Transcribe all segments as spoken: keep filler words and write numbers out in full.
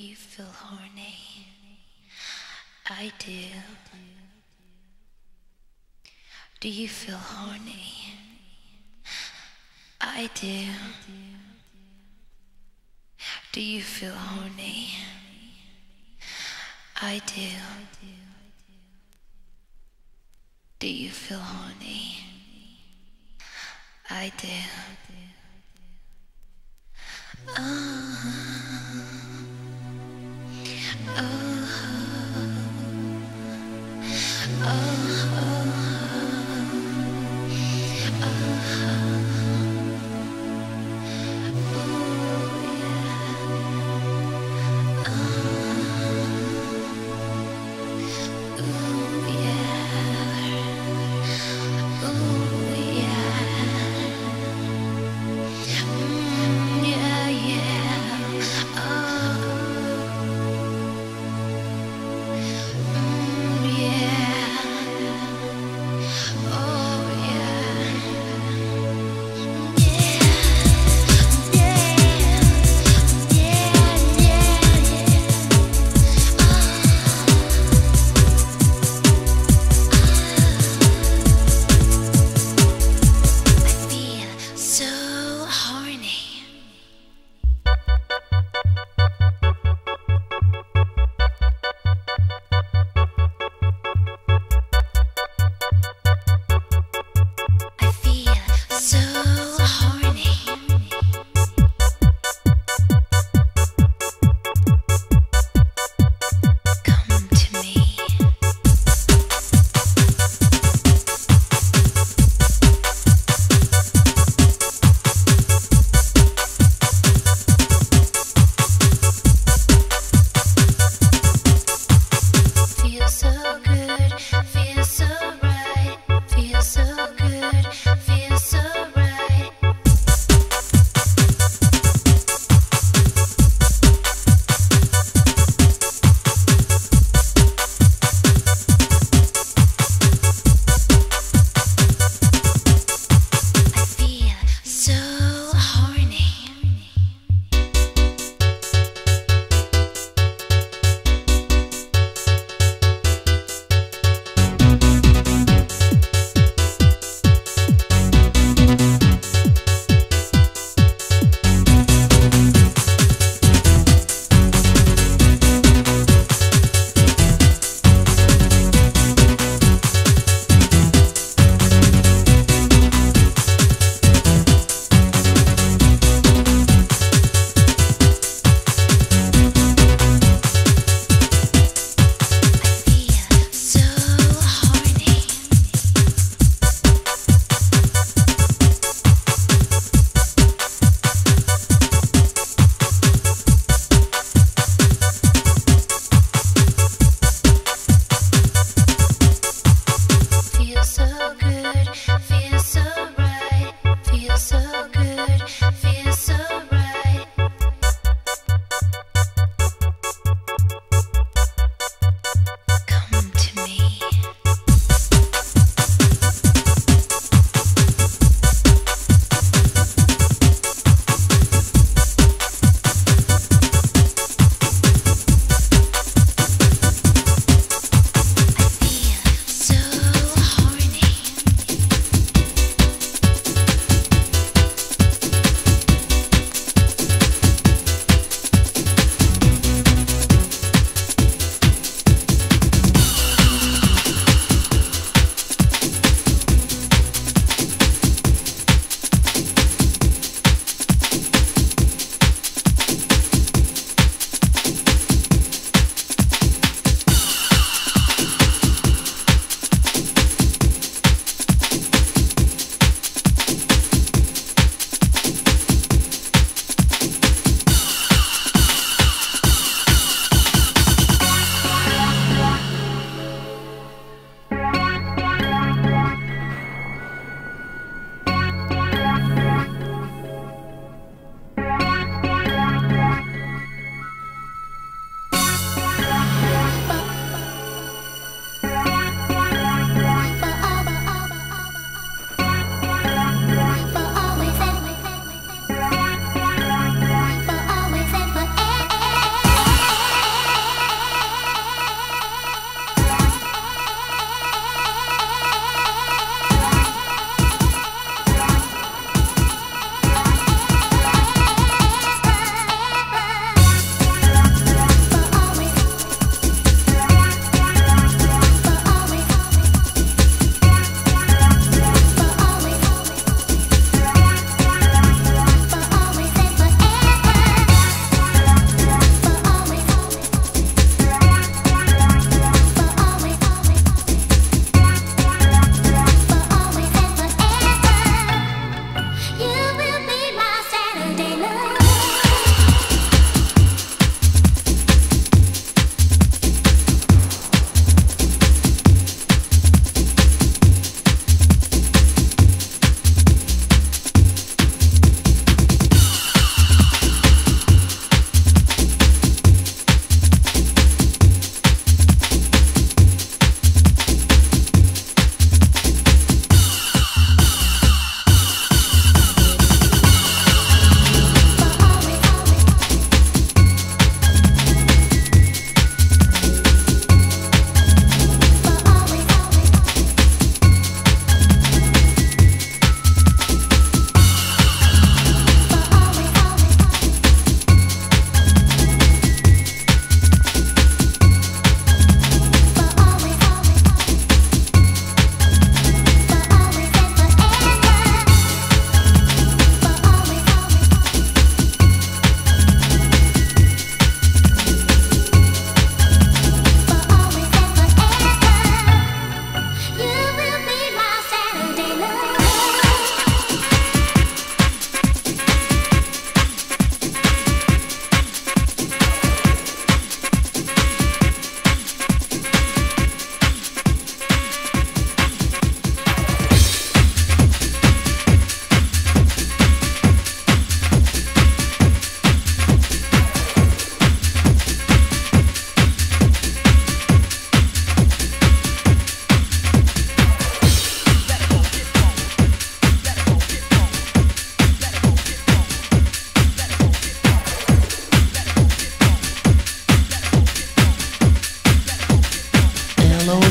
You feel horny? I do. Do you feel horny? I do. Do you feel horny? I do. Do you feel horny? I do. Oh, oh, oh, oh. Yeah, yeah.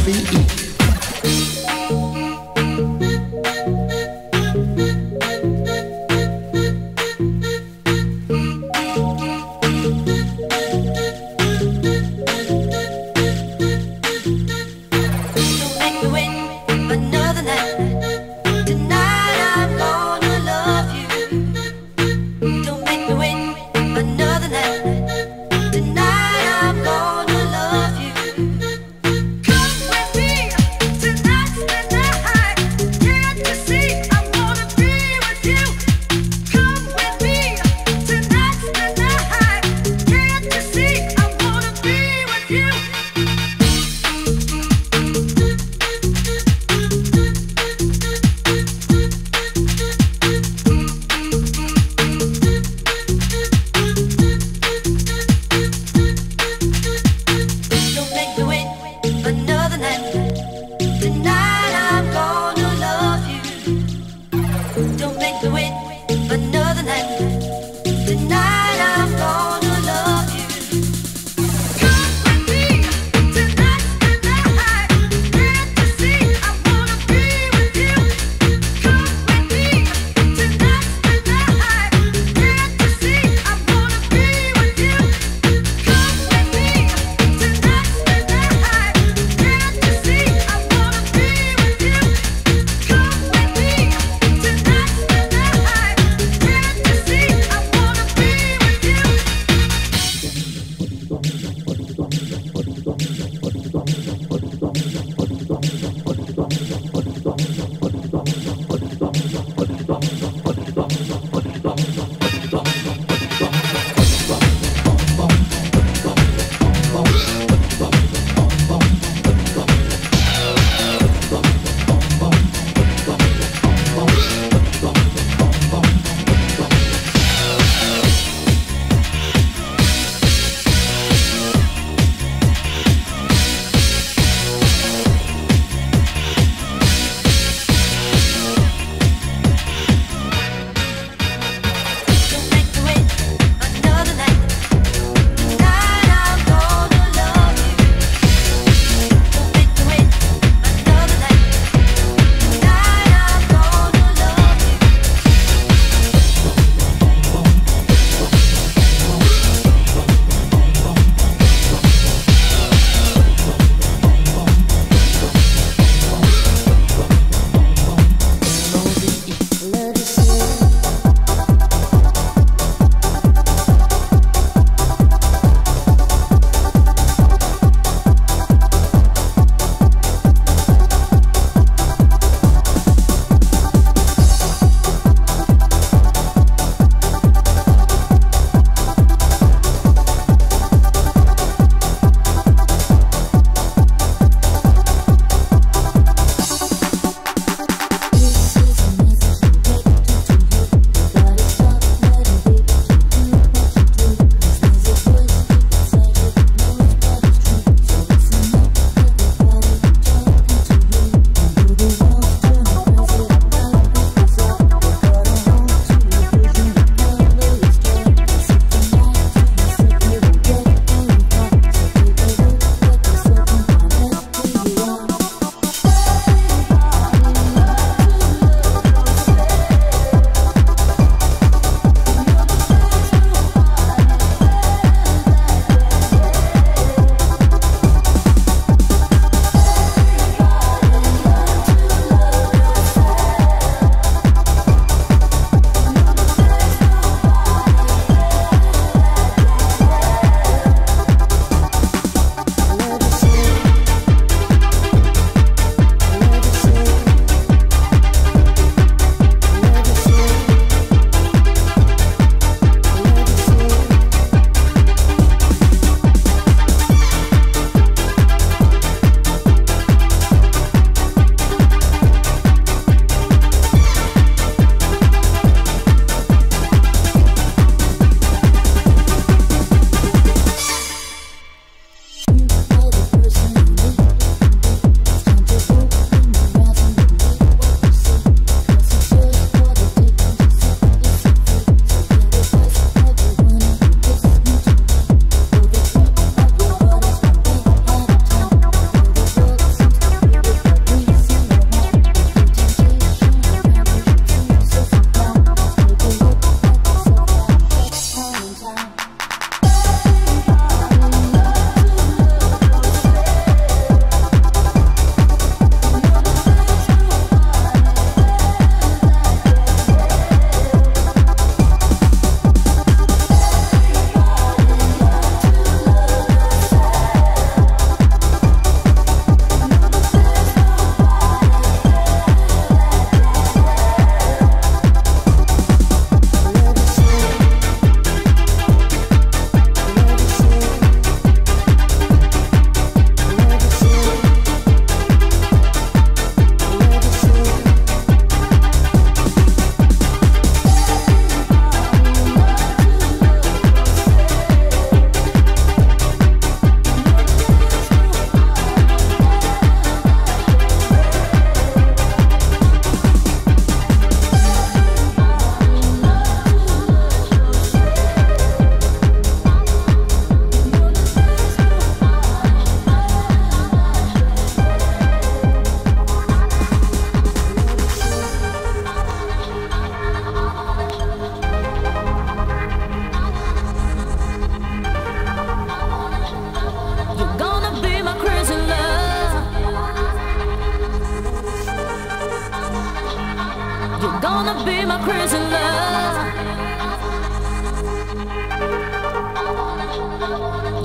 Come with me. gonna be my prisoner.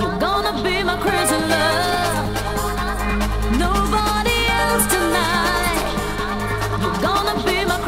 You're gonna be my prisoner. Nobody else tonight. You're gonna be my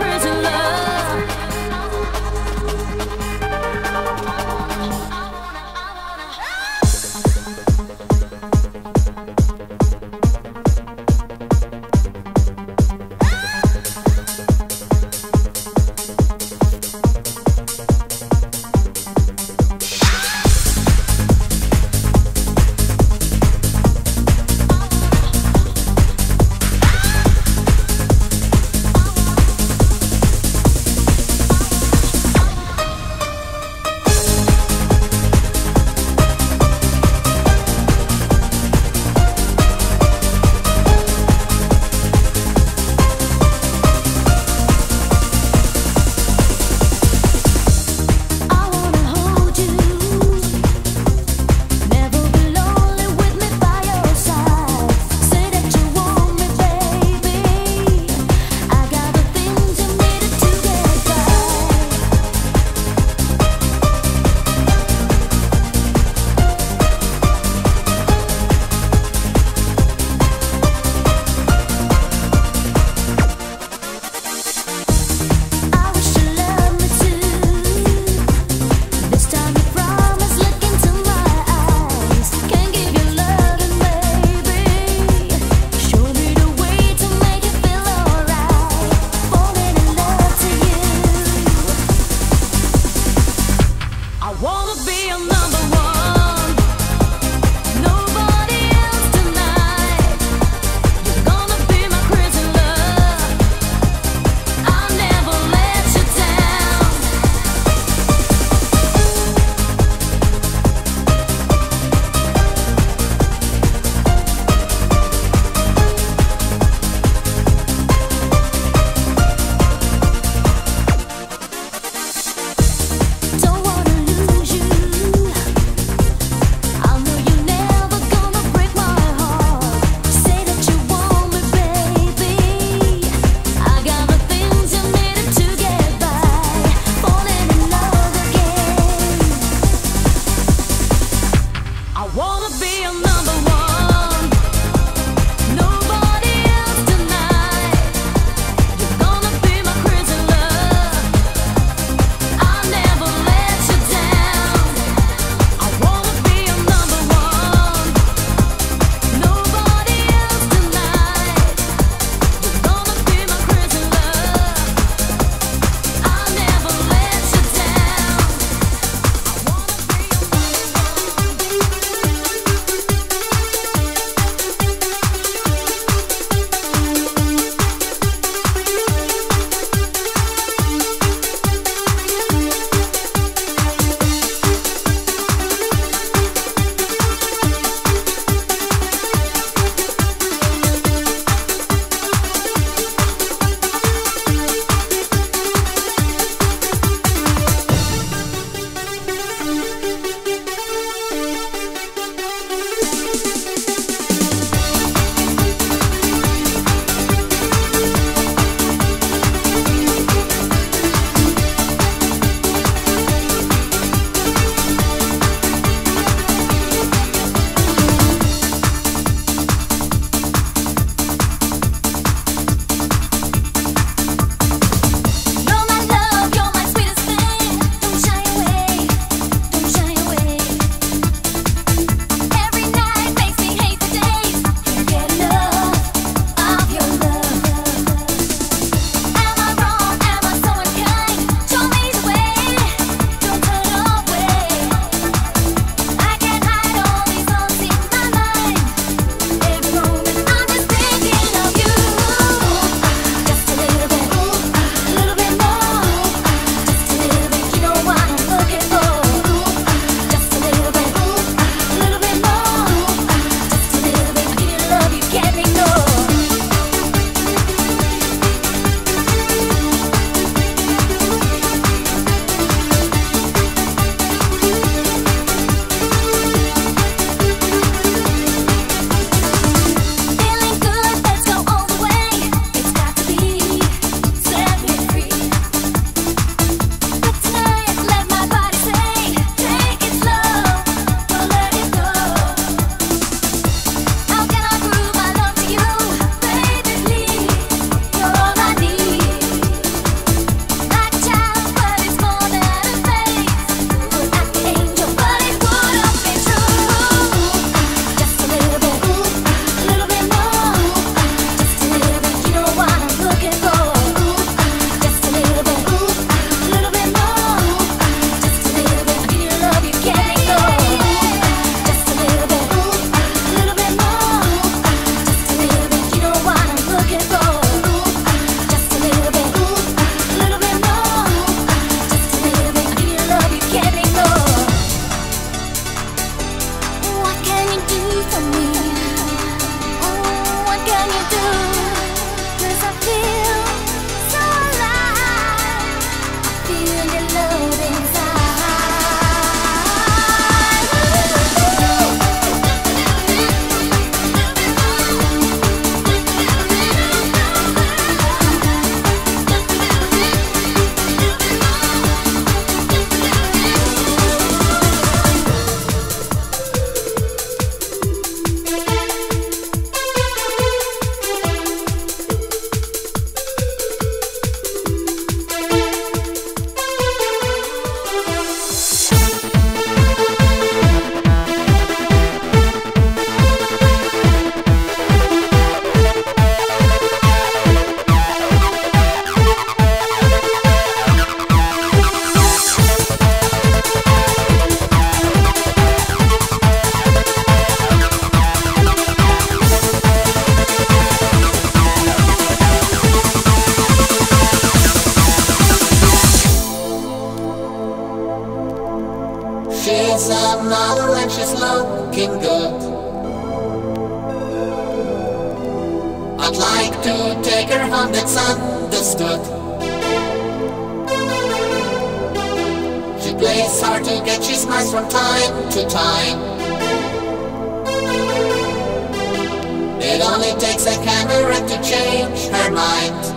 is looking good. I'd like to take her home, that's understood. She plays hard to get, she smiles from time to time. It only takes a camera to change her mind.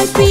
Pressure.